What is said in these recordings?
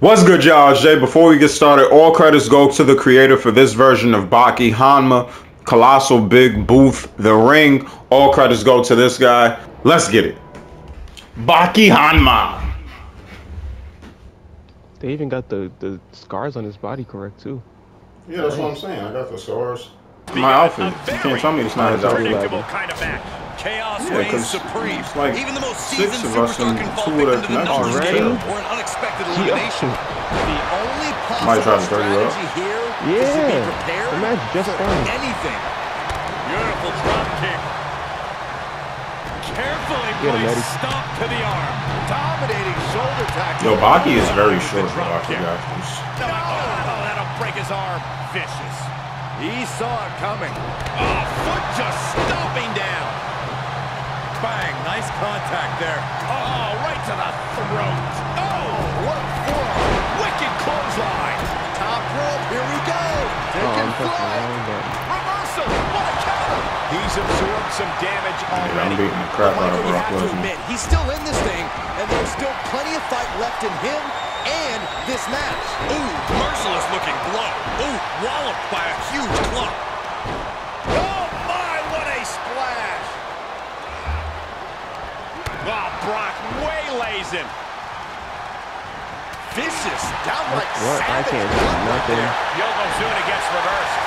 What's good, y'all? Jay. Before we get started, all credits go to the creator for this version of Baki Hanma, Colossal Big Booth, The Ring. All credits go to this guy. Let's get it. Baki Hanma. They even got the scars on his body correct too. Yeah, that's what I'm saying. I got the scars. My outfit. You can't tell me it's not his outfit. Kind of chaos reigns supreme. It's like even the most seasoned superstar can fall victim to the numbers game or an unexpected elimination. The only possible strategy here is to be prepared for anything. Beautiful drop kick. Carefully placed stomp to the arm. Dominating shoulder tackle. Yo, Baki is very short. Baki, that'll break his arm. Vicious. He saw it coming. Oh, foot just stomping down. Bang, nice contact there. Oh, right to the throat. Oh, what a forearm. Wicked clothesline. Top rope, here we go. Taking flight. Reversal, what a counter. He's absorbed some damage already. I'm beating the crap out of Brock Lesnar. He's still in this thing, and there's still plenty of fight left in him and this match. Ooh, merciless looking blow. Ooh, walloped by a huge clump. Oh my, what a splash. Wow, Brock waylays him. Vicious, downright savage. I can't do nothing. Yokozuna gets reversed.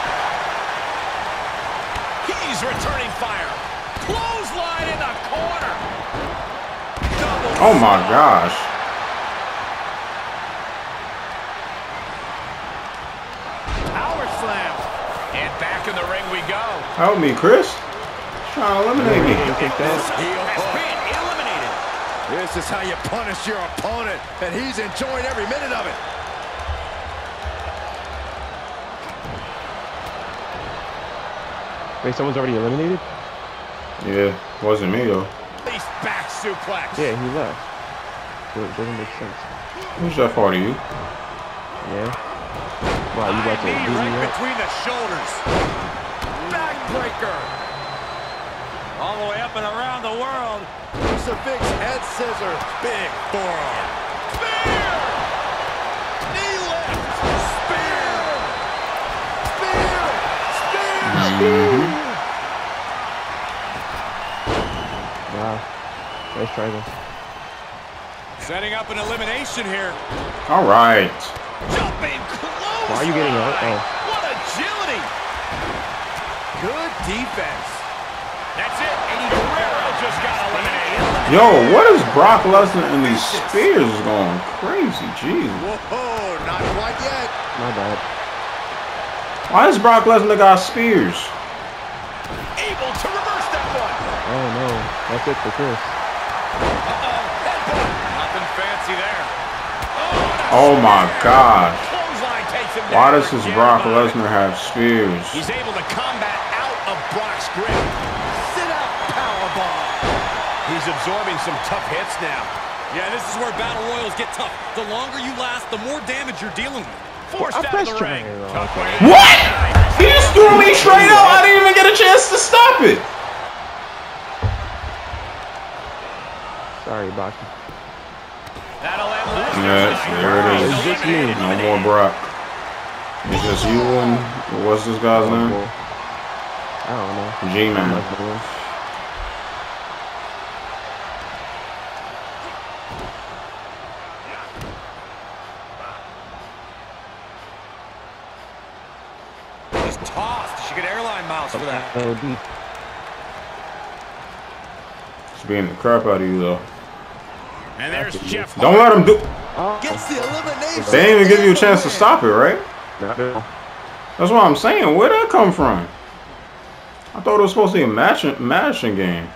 He's returning fire. Clothesline in the corner. Double. Oh my gosh. Power slam. And back in the ring we go. Help me, Chris. Try to eliminate me. This is how you punish your opponent, and he's enjoying every minute of it. Wait, someone's already eliminated? Yeah, it wasn't me, though. Face back suplex. Yeah, he left. It doesn't make sense. Who's that far to you? Yeah. Wow, you got to beat me right between the shoulders. Backbreaker. All the way up and around the world. Crucifix head scissor. Big forearm. Spear! Knee lift. Spear! Spear! Spear! Wow. Let's try this. Setting up an elimination here. All right. Jumping close. Why are you getting out? Oh. What agility. Good defense. That's it, Eddie Guerrero just got eliminated. Yo, what is Brock Lesnar and these spears going crazy? Jeez. Whoa, not quite yet. My bad. Why is Brock Lesnar got spears? Able to reverse that one. Oh no, that's it for Chris. Uh-oh, headbutt. Nothing fancy there. Oh, my gosh. Why does this Brock Lesnar have spears? He's able to combat out of Brock's grip. He's absorbing some tough hits now. Yeah, this is where battle royals get tough. The longer you last, the more damage you're dealing with. Forced out of the ring. What? He just threw me straight up. I didn't even get a chance to stop it. Sorry, Baki. Yes, there it is. It's just me. No more Brock. It's just you and what's this guy's name? I don't know. G-Man. Tossed. She could airline miles for that. It's being the crap out of you, though. And there's Jeff. Don't let him do. Gets the elimination. They didn't even give you a chance to stop it, right? That's what I'm saying. Where'd that come from? I thought it was supposed to be a matching game.